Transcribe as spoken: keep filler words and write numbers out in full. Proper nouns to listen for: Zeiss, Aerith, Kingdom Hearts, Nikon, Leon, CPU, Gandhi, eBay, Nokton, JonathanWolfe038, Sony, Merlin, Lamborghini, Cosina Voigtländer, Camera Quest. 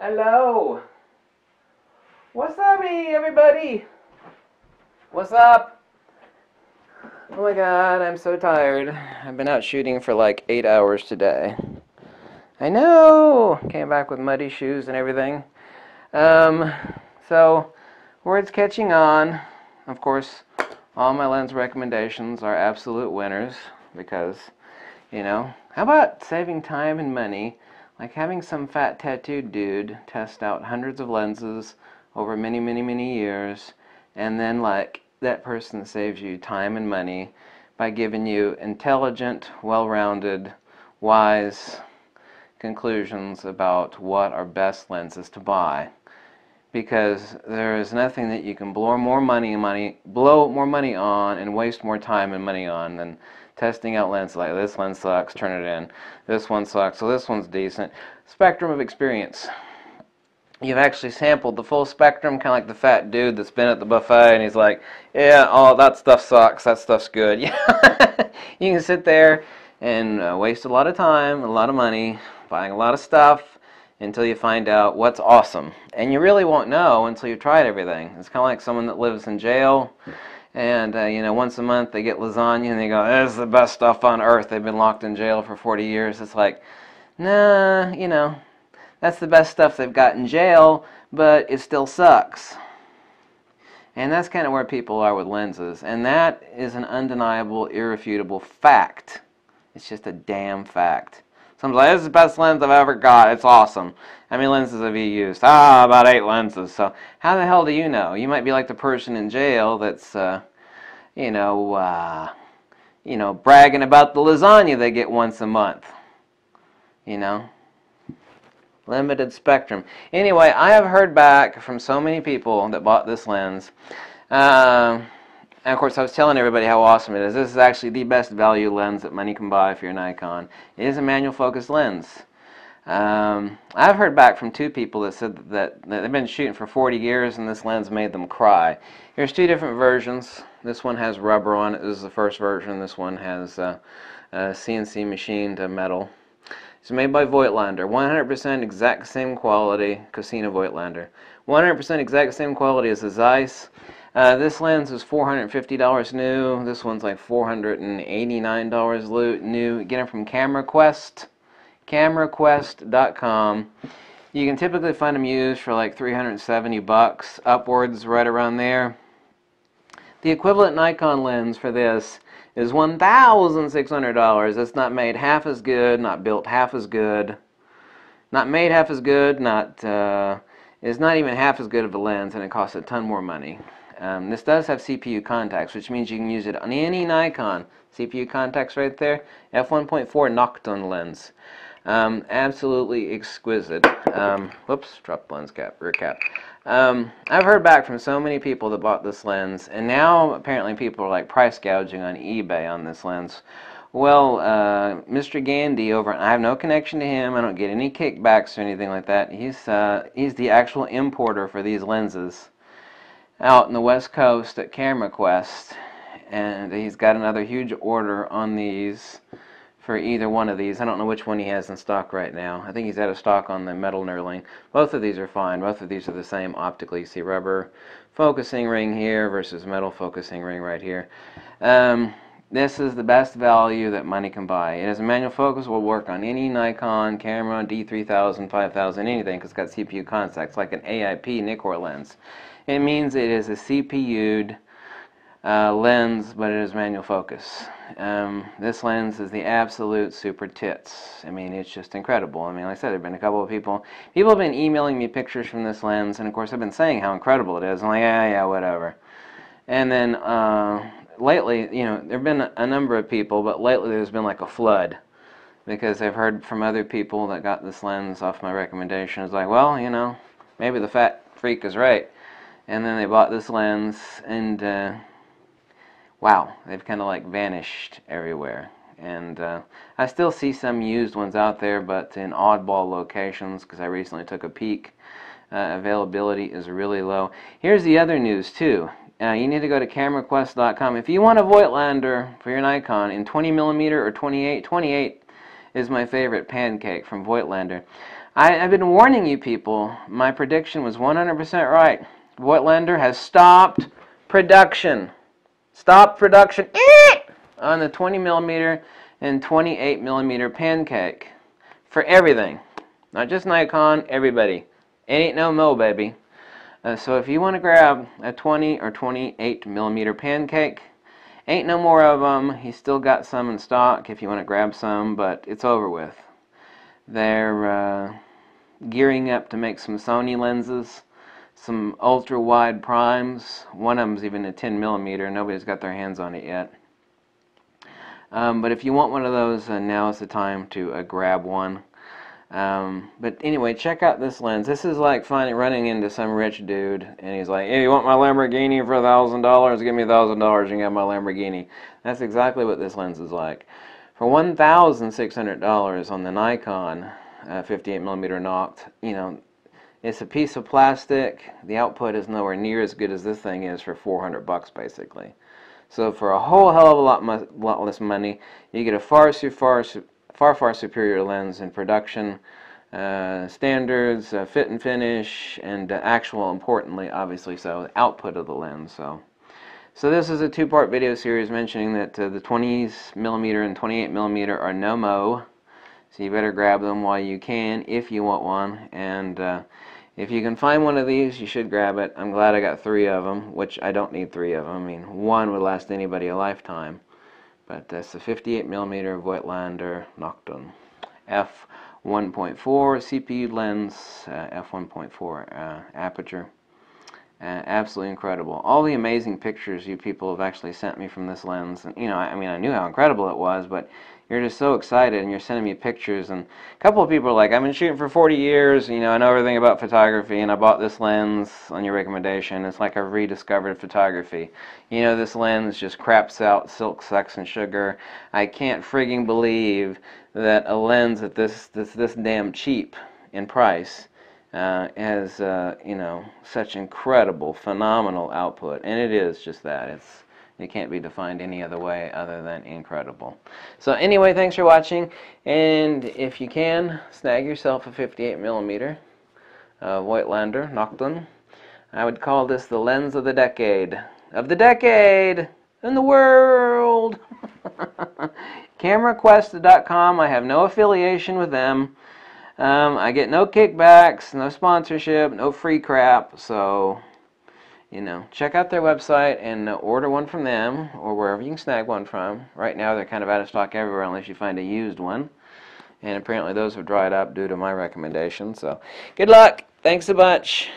Hello. What's up, everybody? What's up? Oh my god, I'm so tired. I've been out shooting for like eight hours today. I know! Came back with muddy shoes and everything. Um, so, word's catching on. Of course, all my lens recommendations are absolute winners because, you know, how about saving time and money? Like having some fat tattooed dude test out hundreds of lenses over many, many, many years, and then like that person saves you time and money by giving you intelligent, well-rounded, wise conclusions about what are best lenses to buy. Because there is nothing that you can blow more money, money, blow more money on and waste more time and money on than testing out lenses like this lens sucks, turn it in. This one sucks, so this one's decent. Spectrum of experience. You've actually sampled the full spectrum, kind of like the fat dude that's been at the buffet and he's like, yeah, oh, that stuff sucks, that stuff's good. Yeah. You can sit there and uh, waste a lot of time, a lot of money, buying a lot of stuff until you find out what's awesome. And you really won't know until you've tried everything. It's kind of like someone that lives in jail. And, uh, you know, once a month they get lasagna and they go, this is the best stuff on earth. They've been locked in jail for forty years. It's like, nah, you know, that's the best stuff they've got in jail, but it still sucks. And that's kind of where people are with lenses. And that is an undeniable, irrefutable fact. It's just a damn fact. Someone's like, this is the best lens I've ever got. It's awesome. How many lenses have you used? Ah, about eight lenses. So how the hell do you know? You might be like the person in jail that's, uh, you know, uh, you know, bragging about the lasagna they get once a month. You know? Limited spectrum. Anyway, I have heard back from so many people that bought this lens. Uh, And of course I was telling everybody how awesome it is. This is actually the best value lens that money can buy for your Nikon. It is a manual focus lens. Um, I've heard back from two people that said that, that they've been shooting for forty years and this lens made them cry. Here's two different versions. This one has rubber on it. This is the first version. This one has uh, uh, C N C machined metal. It's made by Voigtländer. one hundred percent exact same quality. Cosina Voigtländer. one hundred percent exact same quality as the Zeiss. Uh, this lens is four hundred fifty dollars new. This one's like four hundred eighty-nine dollars new. Get them from Camera Quest, camera quest dot com. You can typically find them used for like three hundred seventy bucks upwards, right around there. The equivalent Nikon lens for this is one thousand six hundred dollars. It's not made half as good, not built half as good, not made half as good, not uh, it's not even half as good of a lens, and it costs a ton more money. Um, this does have C P U contacts, which means you can use it on any Nikon. C P U contacts right there, f one point four Nokton lens. Um, absolutely exquisite. Um, whoops, dropped lens cap, rear cap. Um, I've heard back from so many people that bought this lens, and now apparently people are like price gouging on eBay on this lens. Well, uh, Mister Gandhi over, I have no connection to him, I don't get any kickbacks or anything like that. He's, uh, he's the actual importer for these lenses out in the West Coast at Camera Quest, and he's got another huge order on these for either one of these. I don't know which one he has in stock right now. I think he's out of stock on the metal knurling. Both of these are fine. Both of these are the same optically. You see rubber focusing ring here versus metal focusing ring right here. Um, this is the best value that money can buy. It has a manual focus. Will work on any Nikon, camera, D three thousand, five thousand, anything, because it's got C P U contacts, like an A I P Nikon lens. It means it is a C P U'd uh, lens, but it is manual focus. Um, this lens is the absolute super tits. I mean, it's just incredible. I mean, like I said, there have been a couple of people. People have been emailing me pictures from this lens, and of course I've been saying how incredible it is. I'm like, yeah, yeah, whatever. And then uh, lately, you know, there have been a number of people, but lately there's been like a flood. Because I've heard from other people that got this lens off my recommendation. It's like, well, you know, maybe the fat freak is right. And then they bought this lens, and uh, wow, they've kind of like vanished everywhere. And uh, I still see some used ones out there, but in oddball locations, because I recently took a peek. Uh, availability is really low. Here's the other news too. Uh, you need to go to camera quest dot com if you want a Voigtländer for your Nikon in twenty millimeter or twenty-eight. twenty-eight is my favorite pancake from Voigtländer. I, I've been warning you people. My prediction was one hundred percent right. Voigtländer has stopped production. Stopped production on the twenty millimeter and twenty-eight millimeter pancake for everything. Not just Nikon, everybody. It ain't no mo, baby. Uh, so if you want to grab a twenty or twenty-eight millimeter pancake, ain't no more of them. He's still got some in stock if you want to grab some, but it's over with. They're uh, gearing up to make some Sony lenses, some ultra-wide primes. One of them's even a ten millimeter. Nobody's got their hands on it yet. Um, but if you want one of those, uh, now is the time to uh, grab one. Um, but anyway, check out this lens. This is like finding, running into some rich dude, and he's like, hey, you want my Lamborghini for a thousand dollars? Give me a thousand dollars and you can have my Lamborghini. That's exactly what this lens is like. For one thousand six hundred dollars on the Nikon uh, fifty-eight millimeter Nokton, you know, it's a piece of plastic. The output is nowhere near as good as this thing is for four hundred bucks, basically. So for a whole hell of a lot, lot less money, you get a far, far, far, far superior lens in production, uh, standards, uh, fit and finish, and uh, actual, importantly, obviously, so output of the lens. So. So this is a two-part video series mentioning that uh, the twenty millimeter and twenty-eight millimeter are no mo, so you better grab them while you can if you want one. And uh, if you can find one of these, you should grab it. I'm glad I got three of them, which I don't need three of them. I mean, one would last anybody a lifetime. But that's the fifty-eight millimeter Voigtländer Nokton f one point four C P U lens, uh, f one point four uh, aperture. Uh, absolutely incredible. All the amazing pictures you people have actually sent me from this lens. And, you know, I, I mean, I knew how incredible it was, but you're just so excited and you're sending me pictures. And a couple of people are like, I've been shooting for forty years, you know, I know everything about photography, and I bought this lens on your recommendation. It's like I've rediscovered photography. You know, this lens just craps out silk, sex, and sugar. I can't frigging believe that a lens that this, this, this damn cheap in price Uh, has, uh, you know, such incredible, phenomenal output. And it is just that. It's, it can't be defined any other way other than incredible. So anyway, thanks for watching. And if you can, snag yourself a fifty-eight millimeter uh, Voigtländer Nokton. I would call this the lens of the decade. Of the decade in the world! Camera Quest dot com. I have no affiliation with them. Um, I get no kickbacks, no sponsorship, no free crap, so, you know, check out their website and uh, order one from them, or wherever you can snag one from. Right now they're kind of out of stock everywhere unless you find a used one, and apparently those have dried up due to my recommendation, so good luck, thanks a bunch.